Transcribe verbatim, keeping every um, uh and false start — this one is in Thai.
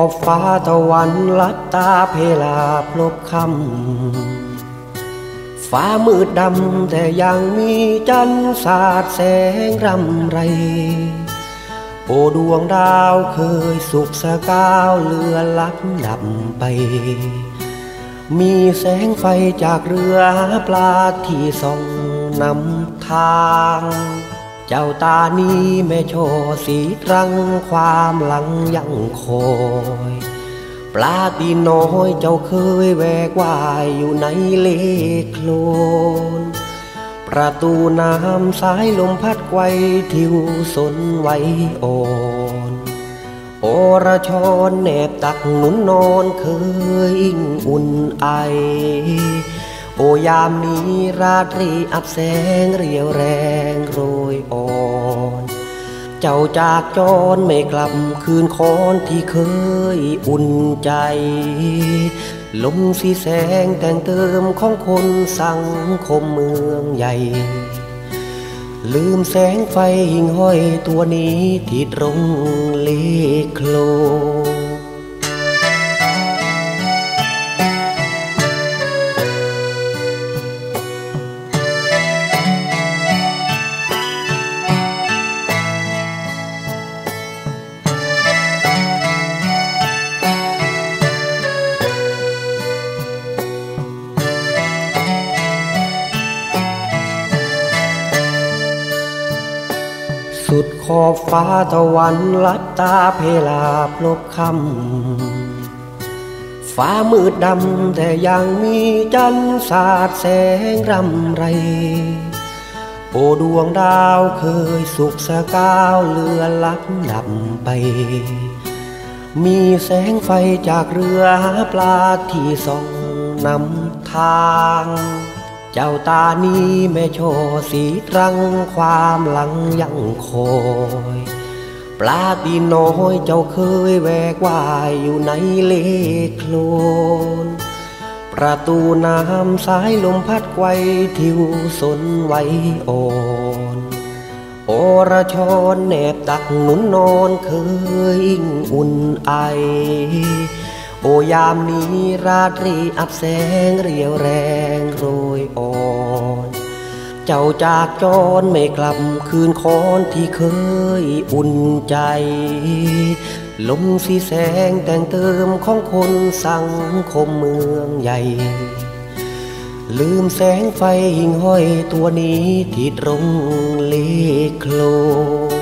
อบฟ้าตะวันลับตาเพลาพลบค่ำฟ้ามืดดำแต่ยังมีจันทร์สาดแสงรำไรโอ้ดวงดาวเคยสุกสะก้าวเลือนลับดับไปมีแสงไฟจากเรือปลาที่ส่องนำทางเจ้าตานี้แม่โชว์สีตรังความหลังยังคอยปลาตีน้อยเจ้าเคยแหวกว่ายอยู่ในเลโคลนประตูน้ำสายลมพัดไกวทิวสนไว้อ่อนโอระชอนแนบตักหนุนนอนเคยอุ่นไอโอยามนี้ราตรีอับแสงเรียวแรงโรยอ่อนเจ้าจากจรไม่กลับคืนคอนที่เคยอุ่นใจลมสีแสงแต่งเติมของคนสังคมเมืองใหญ่ลืมแสงไฟหิ่งห้อยตัวนี้ที่ตรงเลโคลนสุดขอบฟ้าตะวันลับตาเพลาพลบค่ำฟ้ามืดดำแต่ยังมีจันทร์สาดแสงรำไรโอ้ดวงดาวเคยสุกสะก้าวเลือนลับดับไปมีแสงไฟจากเรือปลาที่ส่องนำทางเจ้าตานี้แม่โชว์สีตรังความหลังยังคอยปลาตีน้อยเจ้าเคยแหวกว่ายอยู่ในเลโคลนประตูน้ำสายลมพัดไกวทิวสนไว้อ่อนโอระชอนแนบตักหนุนนอนเคยอุ่นไอโอยามนี้ราตรีอับแสงเรียวแรงโรยอ่อนเจ้าจากจรไม่กลับคืนคอนที่เคยอุ่นใจลมสีแสงแต่งเติมของคนสังคมเมืองใหญ่ลืมแสงไฟหิ่งห้อยตัวนี้ที่ตรงเลโคลน